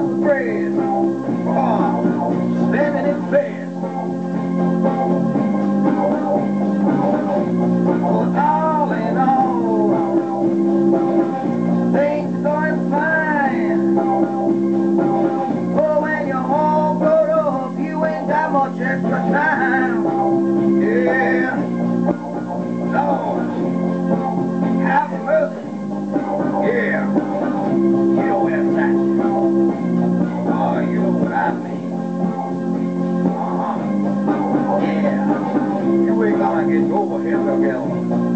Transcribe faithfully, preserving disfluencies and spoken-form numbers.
my friends, oh, standing in bed. Well, all in all, things going fine. But when you're all grown up, you ain't got much extra time. Yeah, Lord, have mercy. Yeah. Get over here together.